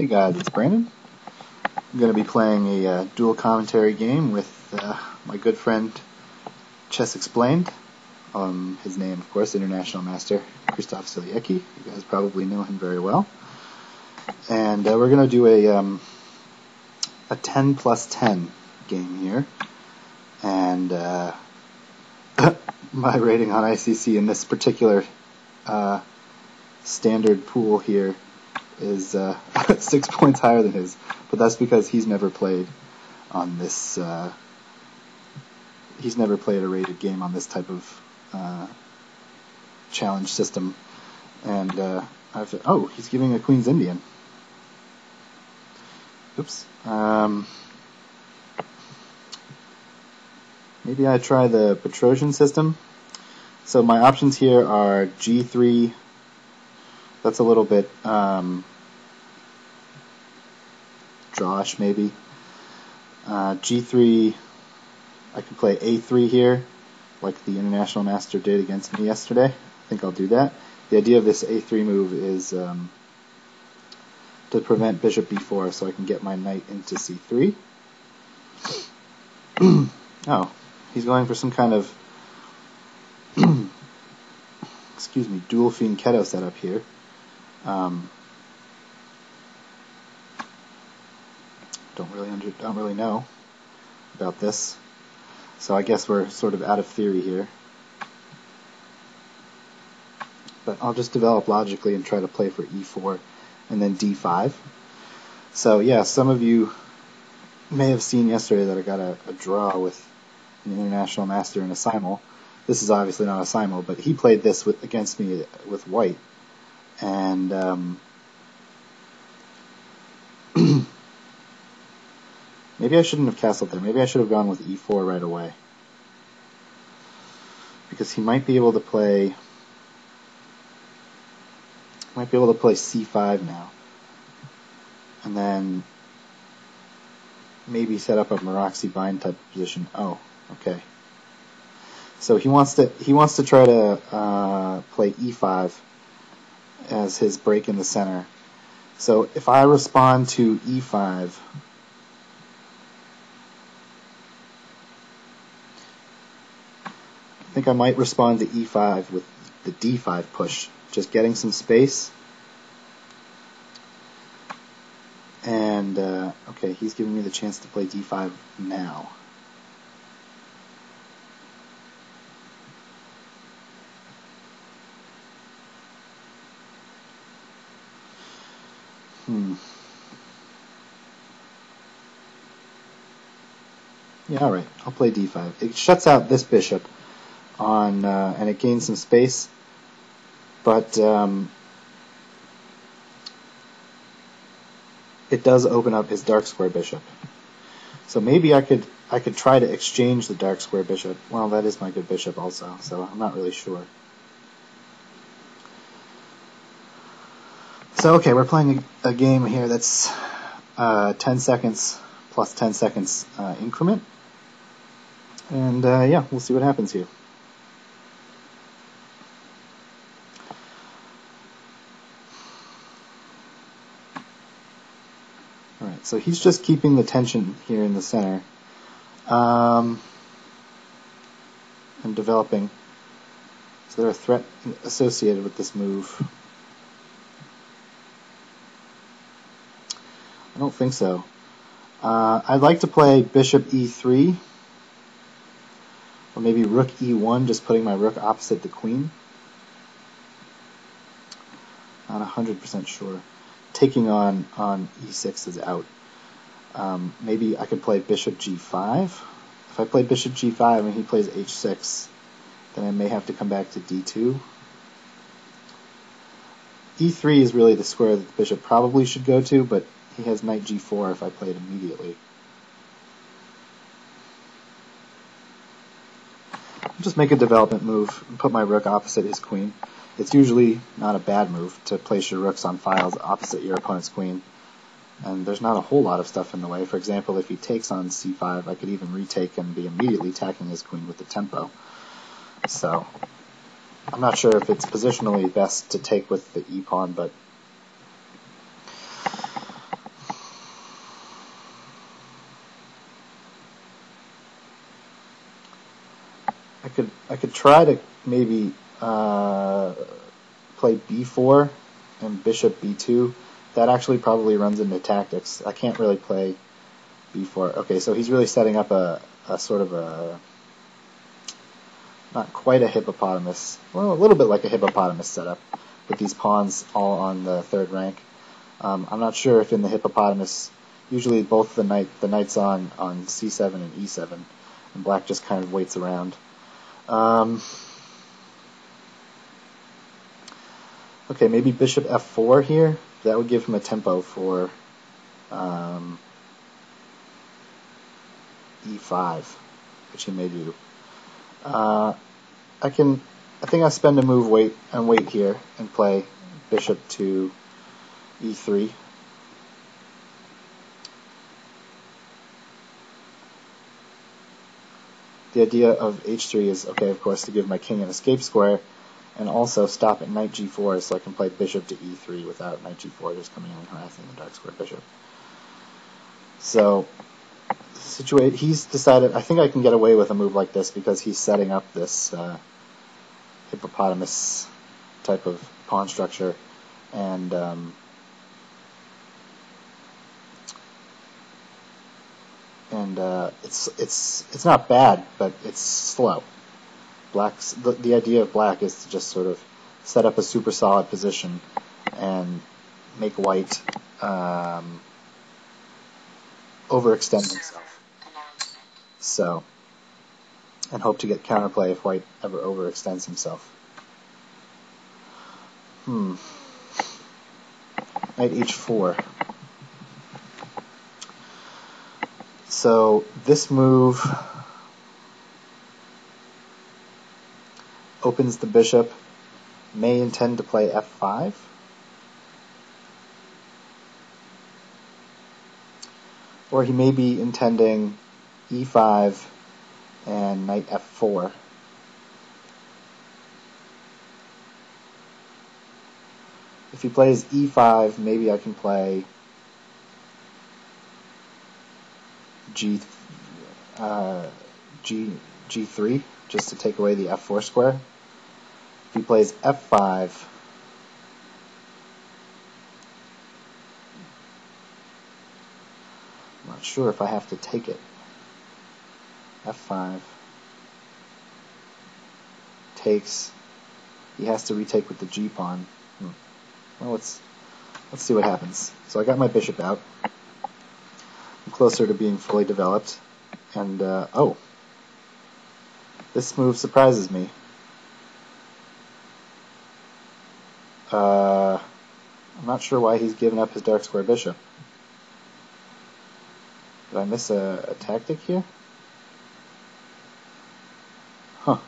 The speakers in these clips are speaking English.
Hey guys, it's Brandon. I'm going to be playing a dual commentary game with my good friend Chess Explained. His name, of course, International Master Christoph Sliwicky. You guys probably know him very well. And we're going to do a 10 plus 10 game here. And my rating on ICC in this particular standard pool here is 6 points higher than his, but that's because he's never played on this. He's never played a rated game on this type of challenge system, and oh, he's giving a Queen's Indian. Oops. Maybe I try the Petrosian system. So my options here are G3. That's a little bit drawish, maybe. G3, I could play A3 here, like the International Master did against me yesterday. I think I'll do that. The idea of this A3 move is to prevent Bishop B4 so I can get my knight into C3. Oh, he's going for some kind of excuse me, dual fiend keto setup here. Don't really know about this, so I guess we're sort of out of theory here. But I'll just develop logically and try to play for E4 and then D5. So yeah, some of you may have seen yesterday that I got a draw with an International Master in a simul. This is obviously not a simul, but he played this against me with white, and maybe I shouldn't have castled there. Maybe I should have gone with E4 right away, because he might be able to play. Might be able to play C5 now, and then maybe set up a Maroczy Bind type position. Oh, okay. So he wants to try to play E5 as his break in the center. So if I respond to E5, I think I might respond to E5 with the D5 push, just getting some space. And okay, he's giving me the chance to play D5 now. Yeah, alright, I'll play D5. It shuts out this bishop on, and it gains some space, but it does open up his dark square bishop. So maybe I could try to exchange the dark square bishop. Well, that is my good bishop also, so I'm not really sure. So okay, we're playing a game here that's 10 seconds plus 10 seconds increment. And yeah, we'll see what happens here. Alright, so he's just keeping the tension here in the center. And developing. Is there a threat associated with this move? I don't think so. I'd like to play bishop e3. Or maybe rook e1, just putting my rook opposite the queen. Not 100% sure. Taking on e6 is out. Maybe I could play bishop g5. If I play bishop g5 and he plays h6, then I may have to come back to d2. e3 is really the square that the bishop probably should go to, but he has knight g4 if I play it immediately. I'll just make a development move and put my rook opposite his queen. It's usually not a bad move to place your rooks on files opposite your opponent's queen, and there's not a whole lot of stuff in the way. For example, if he takes on c5, I could even retake and be immediately attacking his queen with the tempo. So I'm not sure if it's positionally best to take with the e-pawn, but I could try to maybe play b4 and bishop b2. That actually probably runs into tactics. I can't really play b4. Okay, so he's really setting up a sort of a, not quite a hippopotamus, well, a little bit like a hippopotamus setup with these pawns all on the third rank. I'm not sure if in the hippopotamus, usually both the knight's on c7 and e7, and black just kind of waits around. Okay, maybe bishop f4 here. That would give him a tempo for e5, which he may do. I think I'll spend a move wait here and play bishop to e3. The idea of h3 is, okay, of course, to give my king an escape square, and also stop at knight g4 so I can play bishop to e3 without knight g4 just coming in and harassing the dark square bishop. So he's decided, I think I can get away with a move like this because he's setting up this hippopotamus type of pawn structure, and it's not bad, but it's slow. Black's the idea of black is to just sort of set up a super solid position and make white overextend himself. So, and hope to get counterplay if white ever overextends himself. Knight h4. So this move opens the bishop, may intend to play f5. Or he may be intending e5 and knight f4. If he plays e5, maybe I can play g3. Just to take away the f4 square. If he plays f5, I'm not sure if I have to take it. f5 takes. He has to retake with the g pawn. Well, let's see what happens. So I got my bishop out. I'm closer to being fully developed, and oh. This move surprises me. I'm not sure why he's given up his dark square bishop. Did I miss a tactic here? Huh.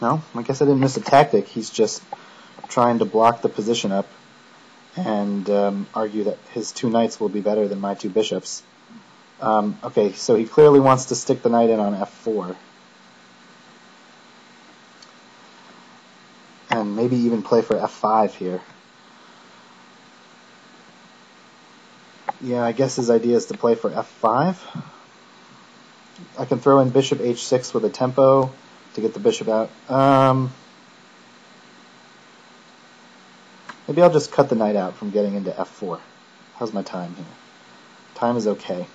No, I guess I didn't miss a tactic. He's just trying to block the position up and argue that his two knights will be better than my two bishops. Okay, so he clearly wants to stick the knight in on f4. And maybe even play for f5 here. Yeah, I guess his idea is to play for f5. I can throw in bishop h6 with a tempo to get the bishop out. Maybe I'll just cut the knight out from getting into f4. How's my time here? Time is okay.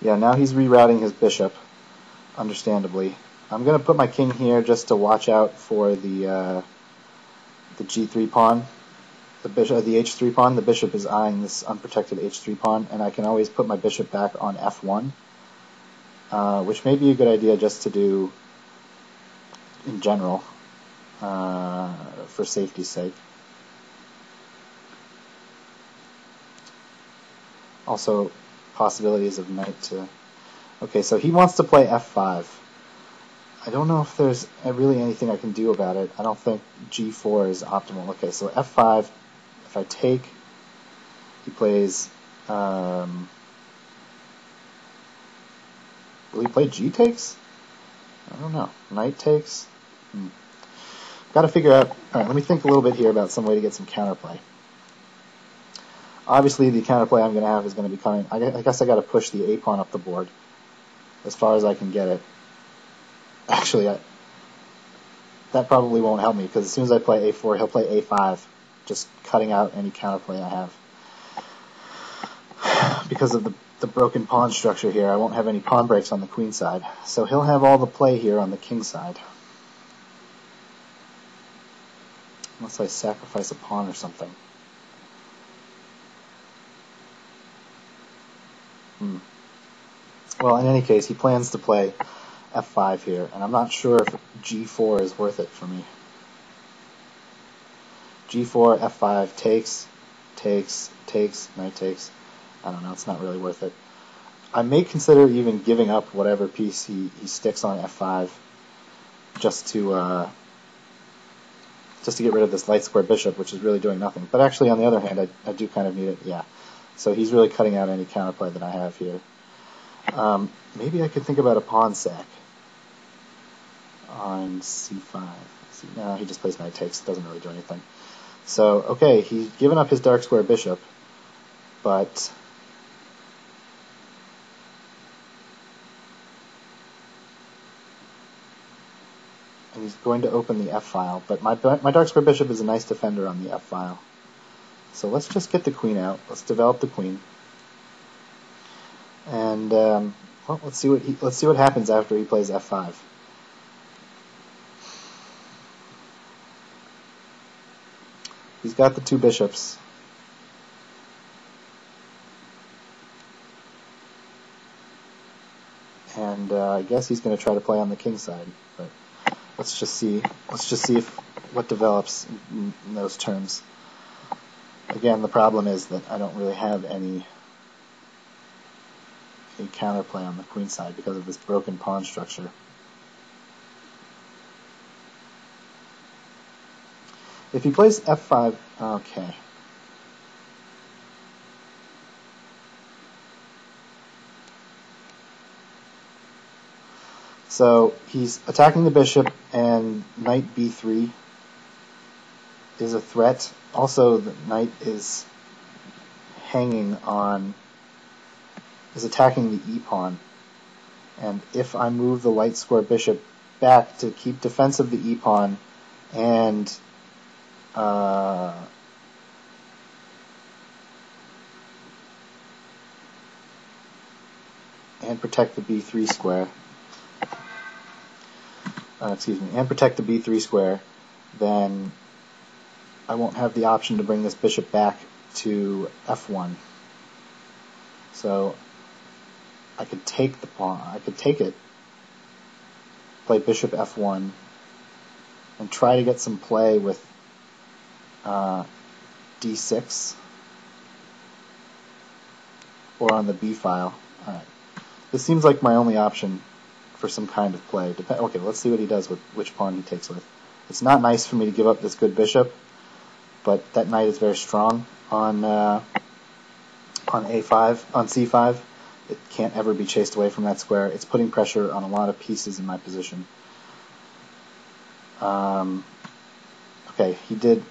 Yeah, now he's rerouting his bishop, understandably. I'm going to put my king here just to watch out for the g3 pawn, the bishop, the h3 pawn. The bishop is eyeing this unprotected h3 pawn, and I can always put my bishop back on f1, which may be a good idea just to do in general for safety's sake. Also, possibilities of knight to... Okay, so he wants to play f5. I don't know if there's really anything I can do about it. I don't think g4 is optimal. Okay, so f5, if I take, he plays... will he play g takes? I don't know. Knight takes? Got to figure out... Alright, let me think a little bit here about some way to get some counterplay. Obviously, the counterplay I'm going to have is going to be coming. I guess I got to push the A pawn up the board as far as I can get it. Actually, that probably won't help me, because as soon as I play A4, he'll play A5, just cutting out any counterplay I have. Because of the broken pawn structure here, I won't have any pawn breaks on the queen side. So he'll have all the play here on the king side. Unless I sacrifice a pawn or something. Well, in any case, he plans to play F5 here, and I'm not sure if G4 is worth it for me. G4, F5, takes, takes, takes, knight takes. I don't know, it's not really worth it. I may consider even giving up whatever piece he sticks on F5 just to get rid of this light square bishop, which is really doing nothing. But actually, on the other hand, I do kind of need it, yeah. So he's really cutting out any counterplay that I have here. Maybe I could think about a pawn sack on C5. No, he just plays knight takes. Doesn't really do anything. So, okay, he's given up his dark square bishop, but and he's going to open the F-file, but my dark square bishop is a nice defender on the F-file. So let's just get the queen out. Let's develop the queen. And well, let's see what happens after he plays F5. He's got the two bishops. And I guess he's going to try to play on the king side, but let's just see if what develops in those terms. Again, the problem is that I don't really have any counterplay on the queen side because of this broken pawn structure. If he plays F5, okay. So he's attacking the bishop, and knight B3 is a threat. Also, the knight is hanging on, is attacking the e-pawn. And if I move the light square bishop back to keep defense of the e-pawn and protect the b3 square, then I won't have the option to bring this bishop back to f1. So I could take the pawn, I could take it, play bishop f1, and try to get some play with d6 or on the b file. All right, this seems like my only option for some kind of play. Okay, let's see what he does with which pawn he takes with. It's not nice for me to give up this good bishop, but that knight is very strong on a5, on c5. It can't ever be chased away from that square. It's putting pressure on a lot of pieces in my position. Okay, he did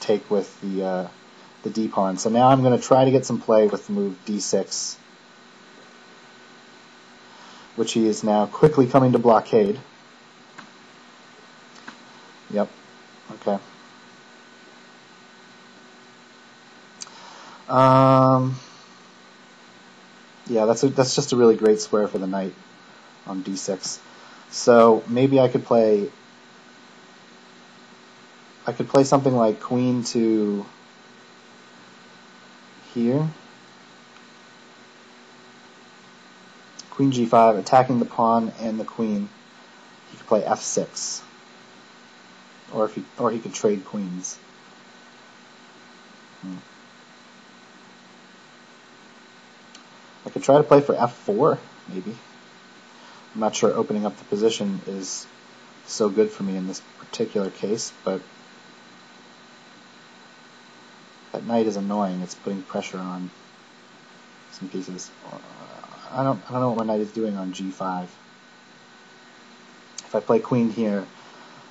take with the d pawn. So now I'm going to try to get some play with the move d6, which he is now quickly coming to blockade. Yep. Okay. Yeah, that's just a really great square for the knight on d6. So maybe I could play something like queen to here, queen g5, attacking the pawn and the queen. He could play f6. Or he could trade queens. I could try to play for f4, maybe. I'm not sure opening up the position is so good for me in this particular case, but that knight is annoying. It's putting pressure on some pieces. I don't know what my knight is doing on g5. If I play queen here,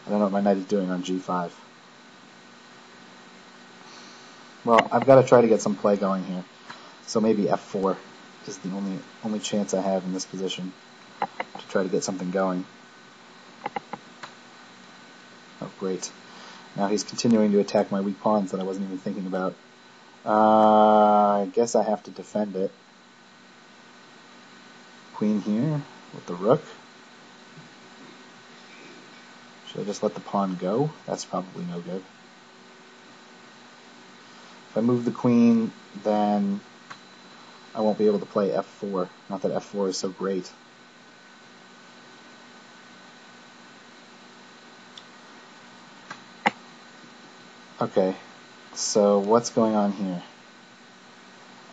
I don't know what my knight is doing on g5. Well, I've got to try to get some play going here. So maybe f4 is the only chance I have in this position to try to get something going. Oh, great. Now he's continuing to attack my weak pawns that I wasn't even thinking about. I guess I have to defend it. Queen here with the rook. Should I just let the pawn go? That's probably no good. If I move the queen, then I won't be able to play f4. Not that f4 is so great. Okay, so what's going on here?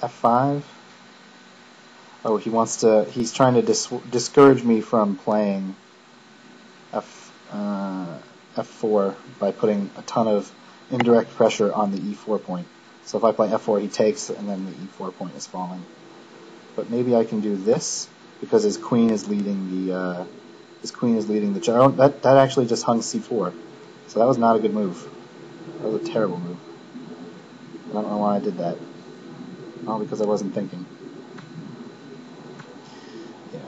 f5? Oh, he wants to... He's trying to discourage me from playing f4 by putting a ton of indirect pressure on the e4 point. So if I play f4, he takes, and then the e4 point is falling. But maybe I can do this because his queen is leading the child. That actually just hung c4, so that was not a good move. That was a terrible move. I don't know why I did that. All because I wasn't thinking. Yeah.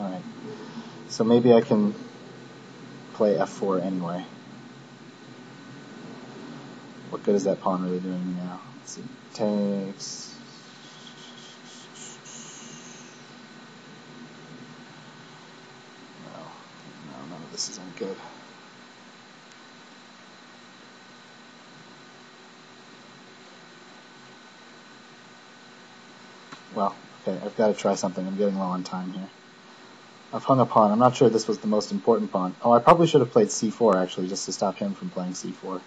All right. So maybe I can play f4 anyway. What good is that pawn really doing me now? Let's see. Takes. No, none of this is any good. Well, okay, I've got to try something. I'm getting low on time here. I've hung a pawn. I'm not sure this was the most important pawn. Oh, I probably should have played c4, actually, just to stop him from playing c4.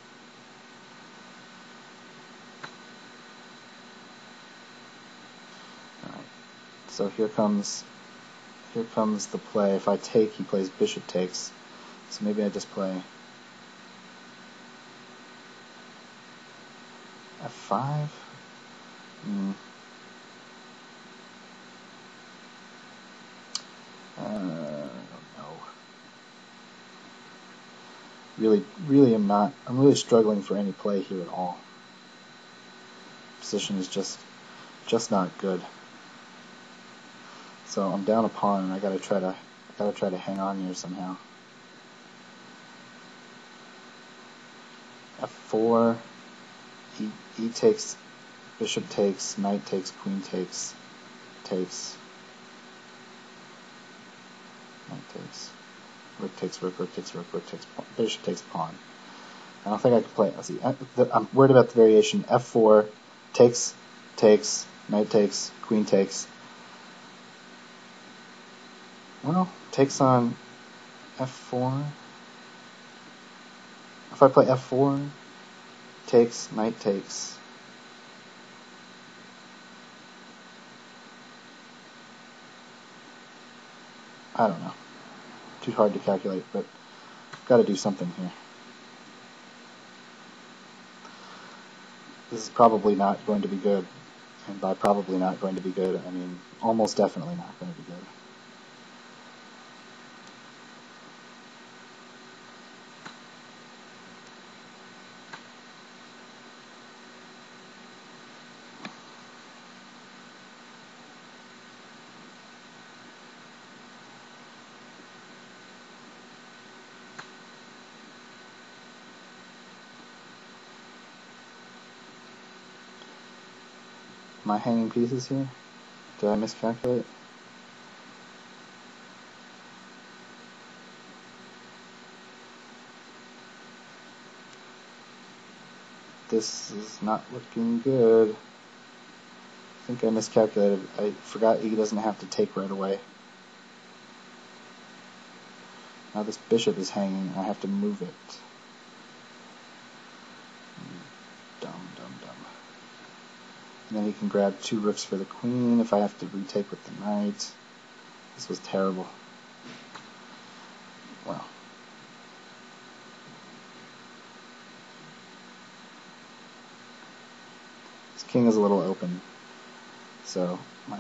So here comes the play. If I take, he plays bishop takes. So maybe I just play f5. I don't know. Really am not. I'm really struggling for any play here at all. Position is just not good. So I'm down a pawn, and I gotta try to hang on here somehow. f4, e takes, bishop takes, knight takes, queen takes, knight takes, rook takes, rook takes, rook takes, bishop takes, pawn. I don't think I can play. Let's see, I'm worried about the variation. f4, takes, takes, knight takes, queen takes. Well, takes on f4. If I play f4, takes, knight takes. I don't know. Too hard to calculate, but got to do something here. This is probably not going to be good. And by probably not going to be good, I mean almost definitely not going to be good. Am I hanging pieces here? Did I miscalculate? This is not looking good. I think I miscalculated. I forgot e doesn't have to take right away. Now this bishop is hanging. I have to move it. And then he can grab two rooks for the queen if I have to retake with the knight. This was terrible. Wow. This king is a little open, so my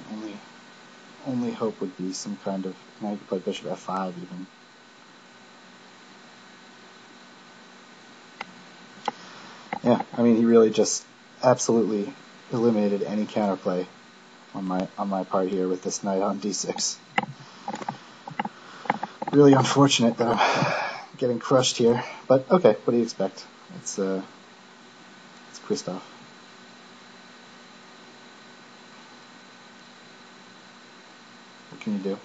only hope would be some kind of... Now I could play bishop f5 even. Yeah, I mean, he really just... absolutely eliminated any counterplay on my part here with this knight on d6. Really unfortunate that I'm getting crushed here, but okay, what do you expect? It's Christoph. What can you do?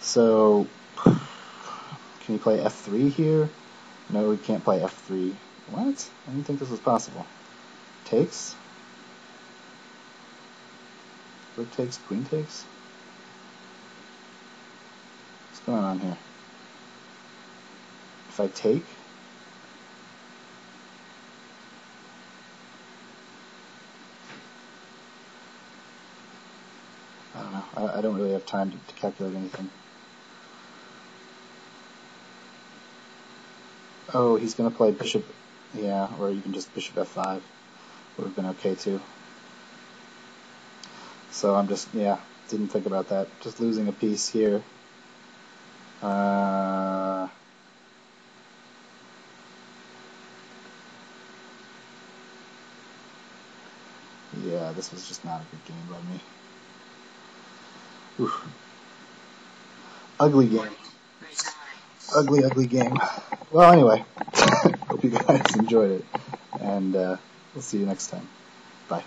So, can you play f3 here? No, we can't play f3. What? I didn't think this was possible. Takes? Rook takes, queen takes? What's going on here? If I take? I don't know. I don't really have time to calculate anything. Oh, he's going to play bishop, yeah, or you can just bishop f5, would have been okay too. So I'm just, yeah, didn't think about that. Just losing a piece here. Yeah, this was just not a good game by me. Oof. Ugly game. Ugly, ugly game. Well, anyway, hope you guys enjoyed it, and we'll see you next time. Bye.